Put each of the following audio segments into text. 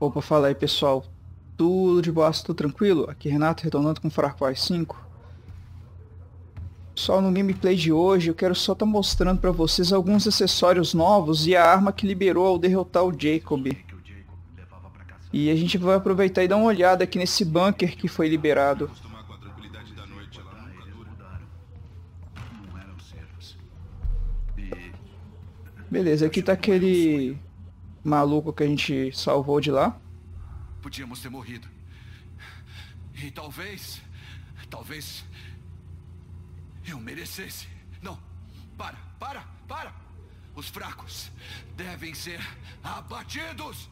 Opa, fala aí pessoal, tudo de boa, tudo tranquilo? Aqui Renato retornando com Far Cry 5. Pessoal, no gameplay de hoje eu quero só estar mostrando pra vocês alguns acessórios novos e a arma que liberou ao derrotar o Jacob. E a gente vai aproveitar e dar uma olhada aqui nesse bunker que foi liberado. Beleza, aqui tá aquele maluco que a gente salvou de lá. Podíamos ter morrido. E talvez eu merecesse. Não, para. Os fracos devem ser abatidos.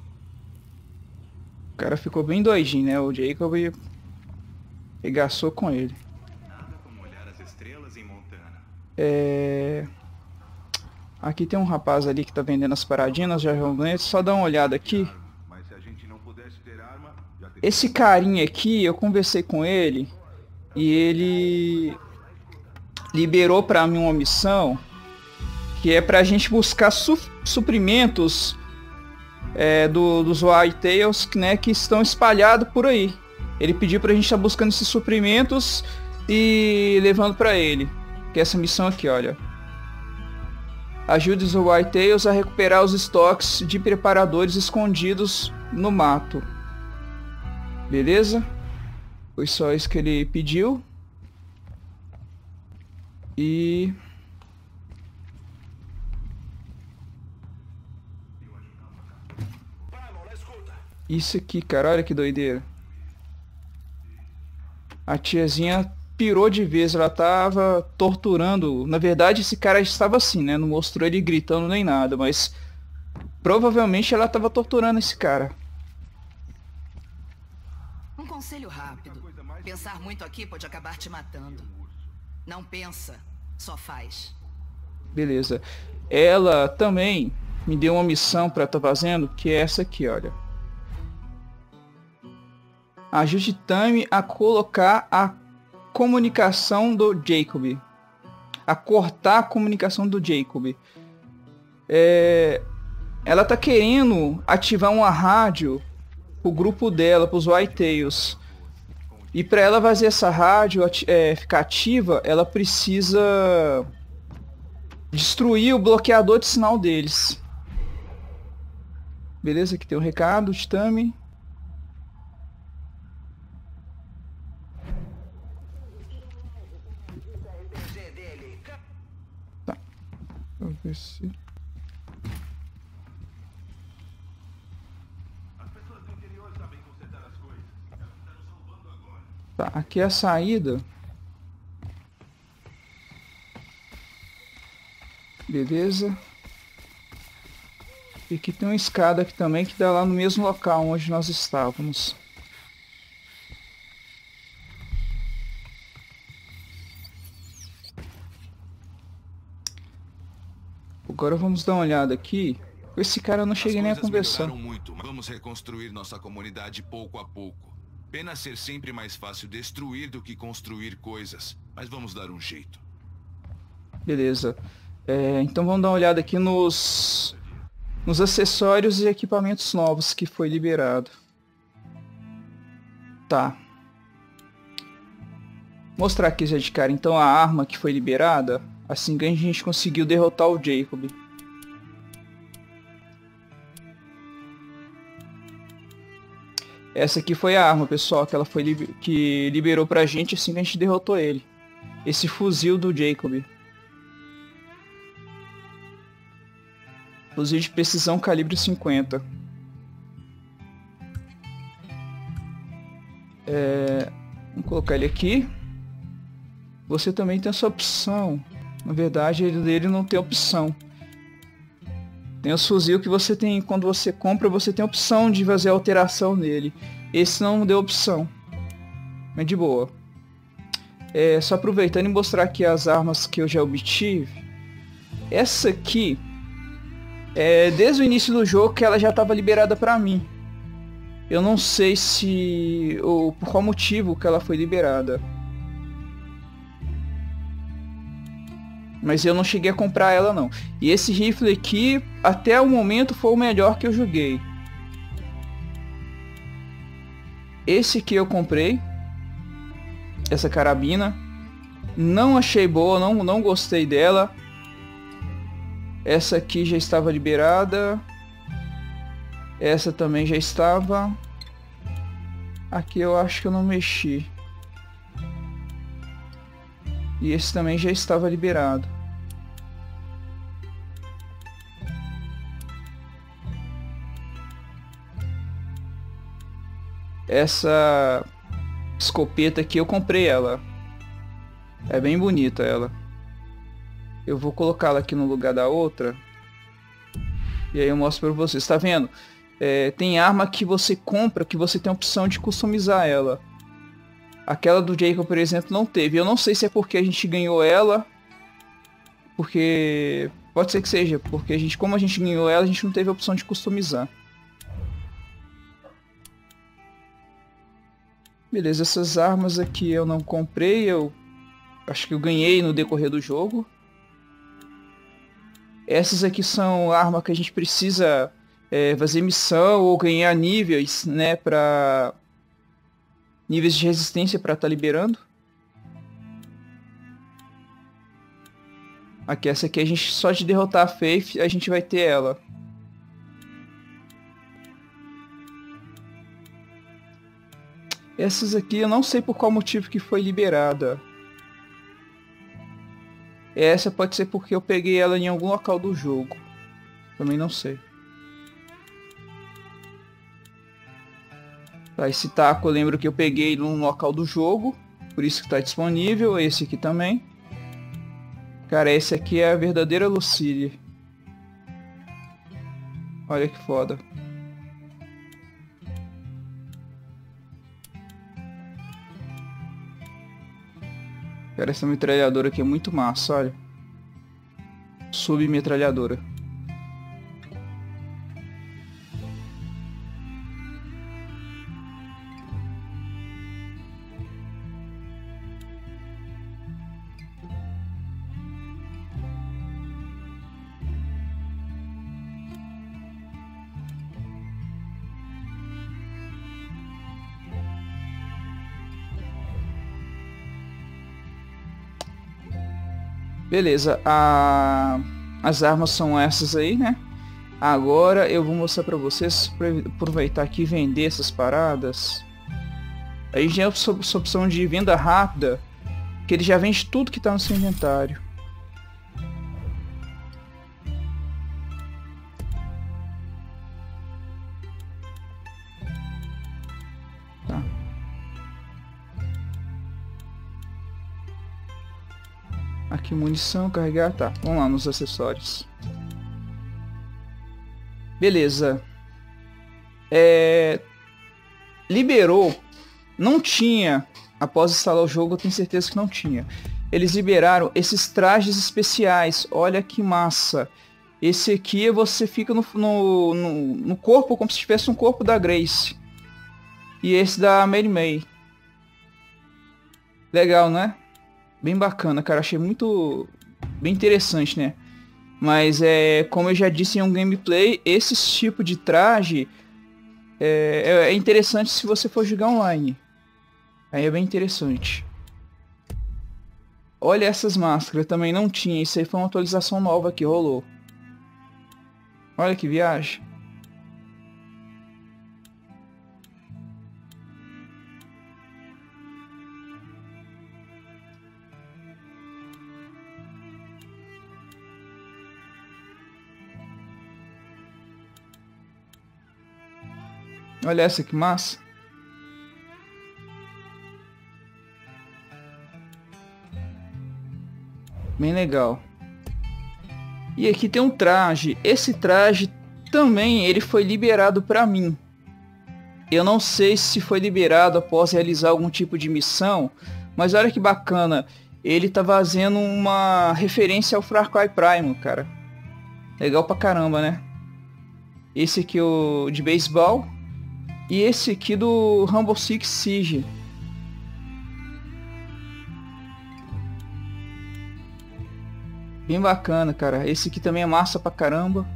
O cara ficou bem doidinho, né? O Jacob regaçou com ele. Nada como olhar as estrelas em Montana. Aqui tem um rapaz ali que tá vendendo as paradinhas, já vamos ver, só dá uma olhada aqui. Esse carinha aqui, eu conversei com ele e ele liberou pra mim uma missão que é pra gente buscar suprimentos dos White Tails, né, que estão espalhados por aí. Ele pediu pra gente estar buscando esses suprimentos e levando pra ele, que é essa missão aqui, olha. Ajude os White Tails a recuperar os estoques de preparadores escondidos no mato. Beleza? Foi só isso que ele pediu. E... isso aqui, cara. Olha que doideira. A tiazinha... pirou de vez, ela tava torturando, na verdade esse cara estava assim, né, não mostrou ele gritando nem nada, mas provavelmente ela tava torturando esse cara. Um conselho rápido, pensar muito aqui pode acabar te matando. Não pensa, só faz. Beleza, ela também me deu uma missão pra tá fazendo, que é essa aqui, olha. Ajude Tami a colocar a comunicação do Jacob, a cortar a comunicação do Jacob. Ela tá querendo ativar uma rádio pro grupo dela, pros White Tails, e para ela fazer essa rádio ficar ativa, ela precisa destruir o bloqueador de sinal deles. Beleza, aqui tem um recado de Tami. As pessoas do interior sabem consertar as coisas. Elas estão salvando agora. Tá, aqui é a saída. Beleza. E aqui tem uma escada aqui também que dá lá no mesmo local onde nós estávamos. Agora vamos dar uma olhada aqui. Com esse cara eu não cheguei nem a conversar. Muito, mas vamos reconstruir nossa comunidade pouco a pouco. Pena ser sempre mais fácil destruir do que construir coisas, mas vamos dar um jeito. Beleza. Então vamos dar uma olhada aqui nos acessórios e equipamentos novos que foi liberado. Tá. Mostrar aqui já de cara então a arma que foi liberada. Assim que a gente conseguiu derrotar o Jacob. Essa aqui foi a arma, pessoal, que ela foi liberou pra gente assim que a gente derrotou ele. Esse fuzil do Jacob. Fuzil de precisão calibre 50. Vamos colocar ele aqui. Você também tem essa opção. Na verdade, ele não tem opção. Tem os fuzil que você tem, quando você compra, você tem a opção de fazer alteração nele. Esse não deu opção. Mas de boa. Só aproveitando e mostrar aqui as armas que eu já obtive. Essa aqui, desde o início do jogo que ela já estava liberada pra mim. Eu não sei se... ou por qual motivo que ela foi liberada. Mas eu não cheguei a comprar ela não. E esse rifle aqui, até o momento, foi o melhor que eu joguei. Esse que eu comprei, essa carabina, não achei boa, não gostei dela. Essa aqui já estava liberada. Essa também já estava. Aqui eu acho que eu não mexi. E esse também já estava liberado. Essa escopeta aqui eu comprei ela. É bem bonita ela. Eu vou colocá-la aqui no lugar da outra. E aí eu mostro pra vocês. Tá vendo? É, tem arma que você compra que você tem a opção de customizar ela. Aquela do Jacob, por exemplo, não teve. Eu não sei se é porque a gente ganhou ela. Porque... pode ser que seja. Porque a gente, como a gente ganhou ela, a gente não teve a opção de customizar. Beleza, essas armas aqui eu não comprei. Eu acho que eu ganhei no decorrer do jogo. Essas aqui são armas que a gente precisa... fazer missão ou ganhar níveis, né, para níveis de resistência para estar liberando. Aqui, essa aqui a gente só de derrotar a Faith a gente vai ter ela. Essas aqui eu não sei por qual motivo que foi liberada. Essa pode ser porque eu peguei ela em algum local do jogo. Também não sei. Esse taco eu lembro que eu peguei num local do jogo, por isso que tá disponível. Esse aqui também. Cara, esse aqui é a verdadeira Lucille. Olha que foda. Cara, essa metralhadora aqui é muito massa, olha. Submetralhadora. Beleza, as armas são essas aí, né? Agora eu vou mostrar pra vocês, aproveitar aqui e vender essas paradas. A gente tem a opção de venda rápida, que ele já vende tudo que tá no seu inventário. Aqui munição, carregar, tá. Vamos lá nos acessórios. Beleza. Liberou. Não tinha. Após instalar o jogo, eu tenho certeza que não tinha. Eles liberaram esses trajes especiais. Olha que massa. Esse aqui você fica no corpo, como se tivesse um corpo da Grace. E esse da Mary May. Legal, né? Bem bacana, cara, achei muito bem interessante, né? Mas como eu já disse em um gameplay, esse tipo de traje é interessante se você for jogar online. Aí é bem interessante. Olha essas máscaras, também não tinha. Isso aí foi uma atualização nova que rolou. Olha que viagem. Olha essa que massa. Bem legal. E aqui tem um traje. Esse traje também ele foi liberado pra mim. Eu não sei se foi liberado após realizar algum tipo de missão. Mas olha que bacana. Ele tá fazendo uma referência ao Far Cry Primal, cara. Legal pra caramba, né? Esse aqui é o de beisebol. E esse aqui do Rainbow Six Siege. Bem bacana, cara. Esse aqui também é massa pra caramba.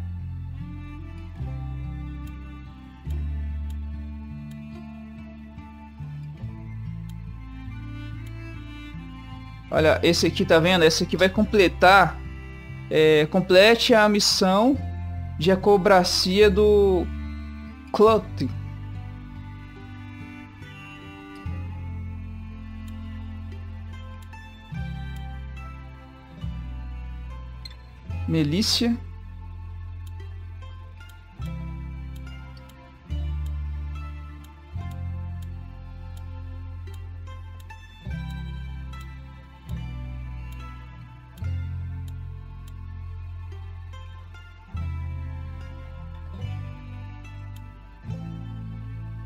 Olha, esse aqui, tá vendo? Esse aqui vai completar... complete a missão de acobracia do Clutch. Milícia.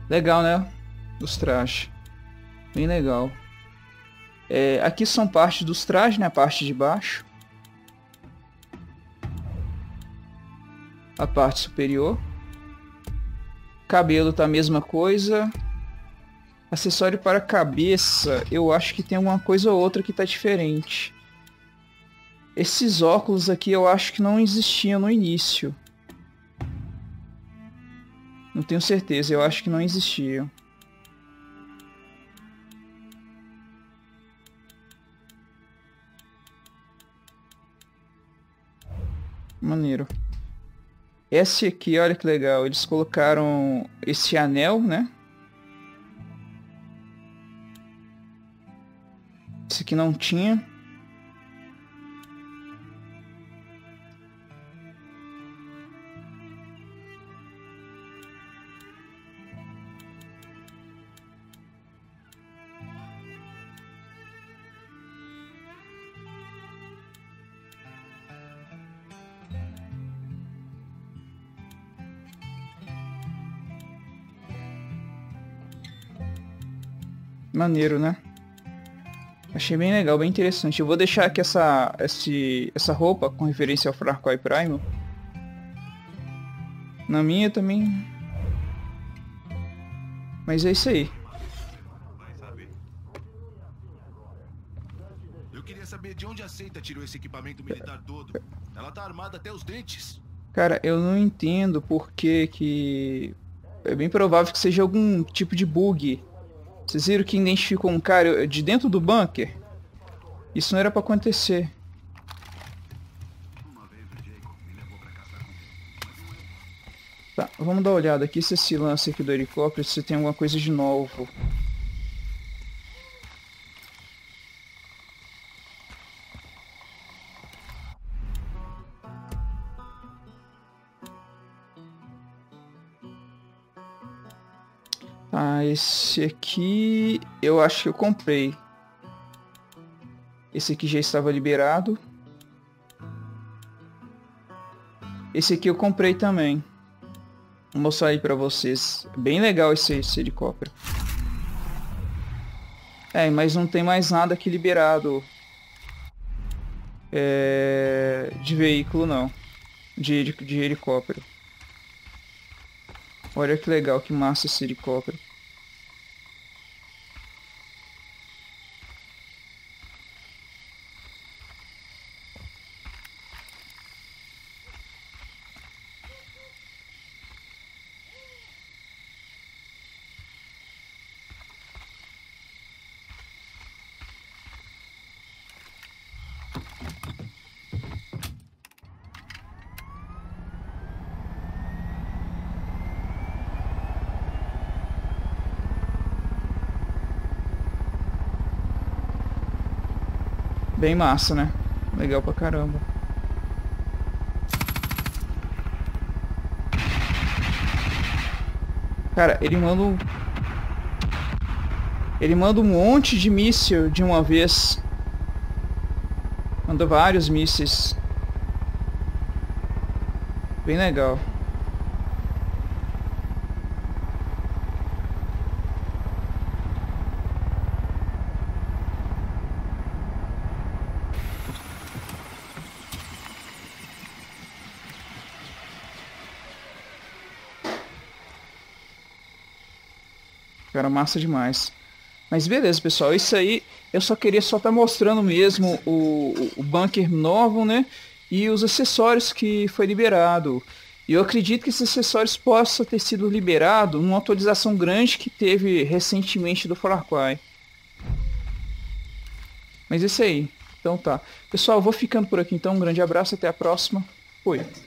Legal, né? Os trajes. Bem legal. Aqui são parte dos trajes, né? A parte de baixo. A parte superior. Cabelo tá a mesma coisa. Acessório para cabeça. Eu acho que tem uma coisa ou outra que tá diferente. Esses óculos aqui eu acho que não existiam no início. Não tenho certeza, eu acho que não existiam. Maneiro. Esse aqui, olha que legal. Eles colocaram esse anel, né? Esse aqui não tinha. Maneiro, né? Achei bem legal, bem interessante. Eu vou deixar aqui essa roupa com referência ao Far Cry Primal. Na minha também. Mas é isso aí. Eu queria saber de onde a seita tirou esse equipamento militar todo. Ela tá armada até os dentes. Cara, eu não entendo porque que... É bem provável que seja algum tipo de bug. Vocês viram que identificou um cara de dentro do bunker? Isso não era pra acontecer. Tá, vamos dar uma olhada aqui se esse lance aqui do helicóptero, se tem alguma coisa de novo. Esse aqui eu acho que eu comprei. Esse aqui já estava liberado. Esse aqui eu comprei também. Vou mostrar aí pra vocês. Bem legal esse helicóptero. Mas não tem mais nada aqui liberado. De veículo não. De helicóptero. Olha que legal, que massa esse helicóptero. Bem massa, né? Legal pra caramba. Cara, ele manda um monte de míssil de uma vez. Manda vários mísseis. Bem legal. Cara, massa demais. Mas beleza, pessoal. Isso aí, eu só queria estar mostrando mesmo o bunker novo, né? E os acessórios que foi liberado. E eu acredito que esses acessórios possam ter sido liberado numa atualização grande que teve recentemente do Far Cry. Mas é isso aí. Então tá. Pessoal, eu vou ficando por aqui então. Um grande abraço, até a próxima. Fui.